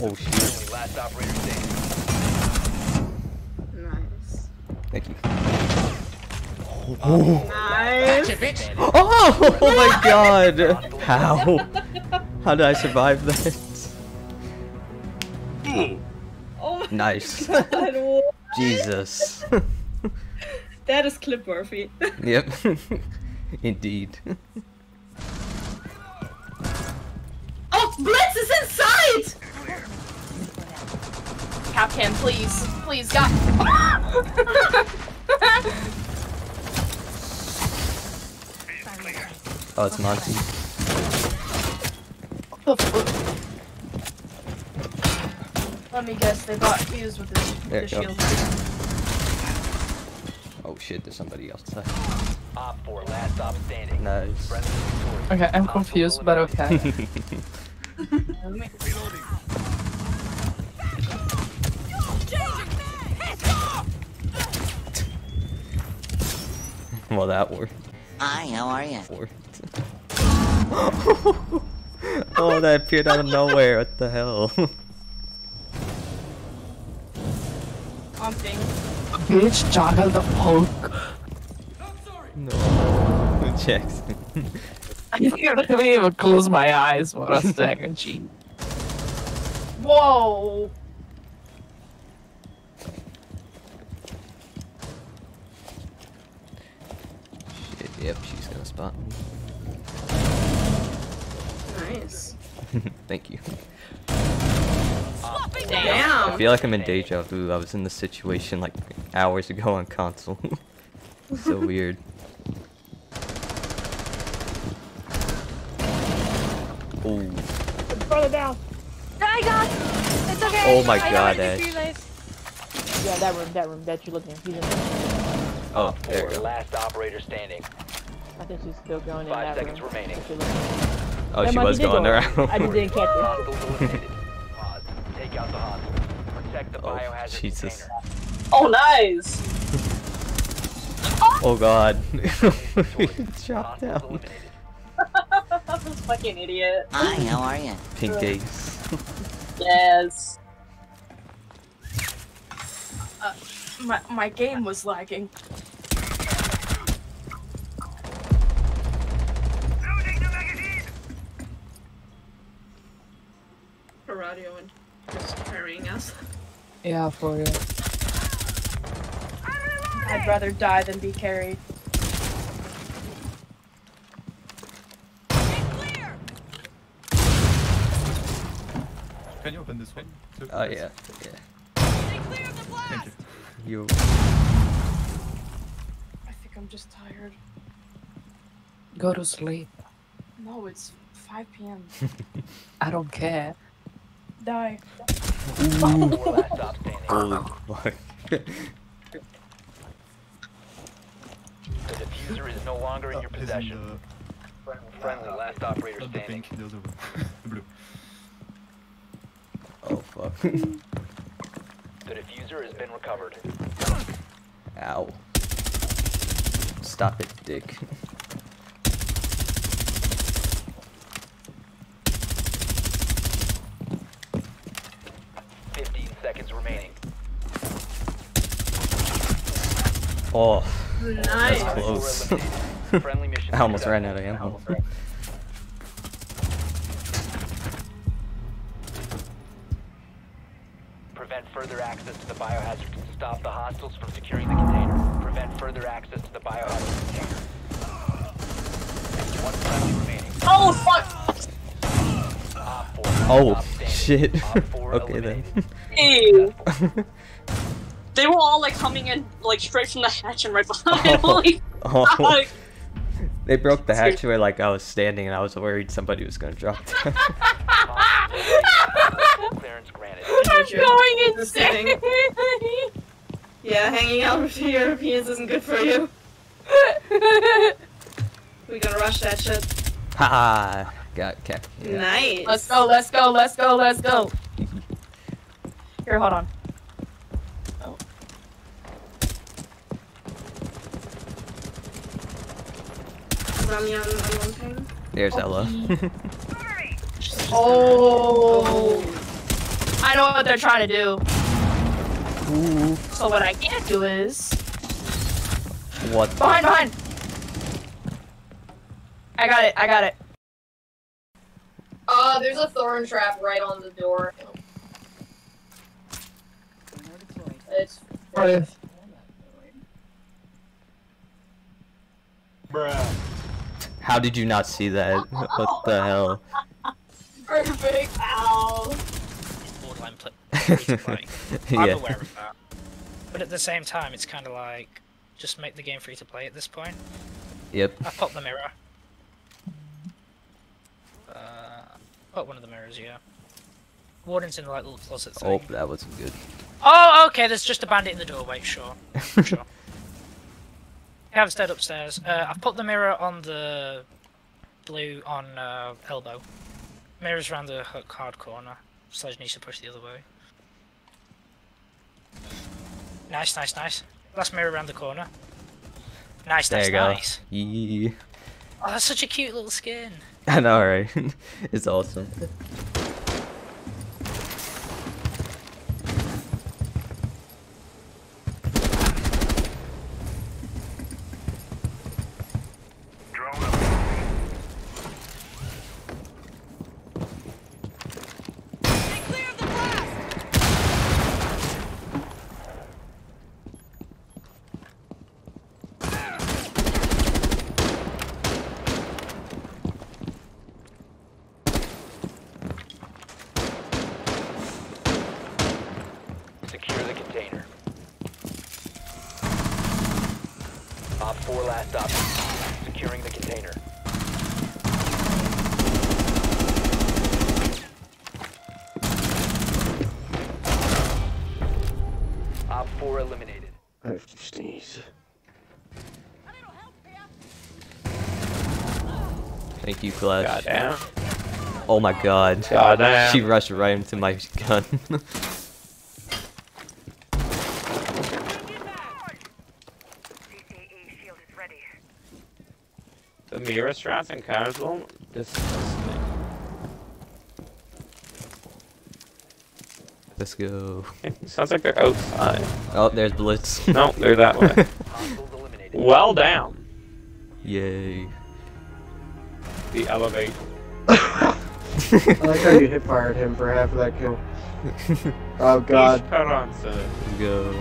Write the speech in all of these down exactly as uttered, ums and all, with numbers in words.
Oh shit. Last operator standing. Nice. Thank you. Oh, oh. Nice. Gotcha, oh, oh my god. How? How did I survive that? Oh my nice. God, Jesus. That is clip worthy. Yep. Indeed. Oh, Blitz is inside! Capcan, please. Please, God. Oh, it's Monty. Let me guess, they got fused with this, with the shield. Oh shit, there's somebody else there. Nice. Okay, I'm confused, but okay. Well, that worked. Hi, how are you? Oh, that appeared out of nowhere. What the hell? I'm thing. Bitch, juggle the poke. No. Jackson. I can't even close my eyes for a second. Gee. Whoa. Shit, yep, she's gonna spot me. Nice. Thank you. Damn. I feel like I'm in deja vu. I was in this situation like hours ago on console. So weird. Ooh. Brother down. I got. It's okay. Oh my god, Ash. Yeah, that room, that room, that you're looking at. He's in there. Oh, there you go. Last operator standing. I think she's still going in that room. Five seconds remaining. Oh, she was going around. I just didn't catch her. Out the hospital. Protect the biohazard Jesus. Container. Oh, nice! Oh, oh god. Chopped down. This fucking idiot. Hi, how are you? Pink days. Yes. Uh, my, my game was lagging. Loading the magazine! Paradio and... just carrying us. Yeah, for you. I'd rather die than be carried. Clear. Can you open this one? Two oh yeah, yeah. Stay clear of the blast. Thank you. You. I think I'm just tired. Go to sleep. No, it's five P M I don't care. Die. Oh my. The diffuser is no longer in your possession. Friendly last operator standing. Oh fuck. The diffuser has been recovered. Ow. Stop it, dick. Seconds remaining. Oh, nice. That's close. Friendly mission. I almost ran out of ammo. Prevent further access to the biohazard. Stop the hostiles from securing the container. Prevent further access to the biohazard container. One friendly remaining. Oh fuck! Oh shit. Okay then. Ew. They were all like coming in like straight from the hatch and right behind. Oh. Like, oh. They broke the hatch where like I was standing and I was worried somebody was gonna drop down. I'm going insane. Yeah, hanging out with Europeans isn't good for you. We gotta rush that shit. Ha. Got cap. Yeah. Nice. Let's go, let's go, let's go, let's go. Here, hold on. Oh. There's oh. Ella. Oh. I know what they're trying to do. Ooh. So what I can't do is... What? Behind, behind! I got it, I got it. Uh, there's a thorn trap right on the door. It's... Right. Bruh. How did you not see that? What the hell? Perfect. Ow. Borderline play. I'm yeah. aware of that. But at the same time, it's kind of like, just make the game free to play at this point. Yep. I popped the mirror. Uh, pop one of the mirrors, yeah. Warden's in the like, little closet thing. Oh, that wasn't good. Oh, okay, there's just a bandit in the doorway, sure. Sure. I haven't stayed upstairs. Uh, I've put the mirror on the blue on uh, elbow. Mirror's around the hard corner. Sledge needs to push the other way. Nice, nice, nice. Last mirror around the corner. Nice, there nice, nice. There you go. Yeah. Oh, that's such a cute little skin. I know, right? It's awesome. Four last options. Securing the container. Op four eliminated. I have to sneeze. Thank you, Flash. Goddamn. Oh my god. Goddamn. She rushed right into my gun. The mirror strap and casual? Disgusting. Let's go. Sounds like they're outside. Oh, there's Blitz. No, they're that way. Well down. Yay. The elevate. I like how you hip fired him for half of that kill. Oh god. Let's go.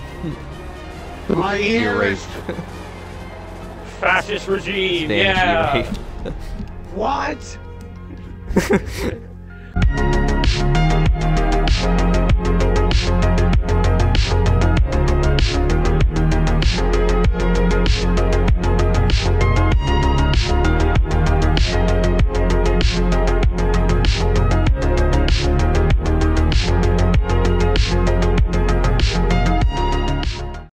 My ear is... Fascist regime, Stand yeah! What?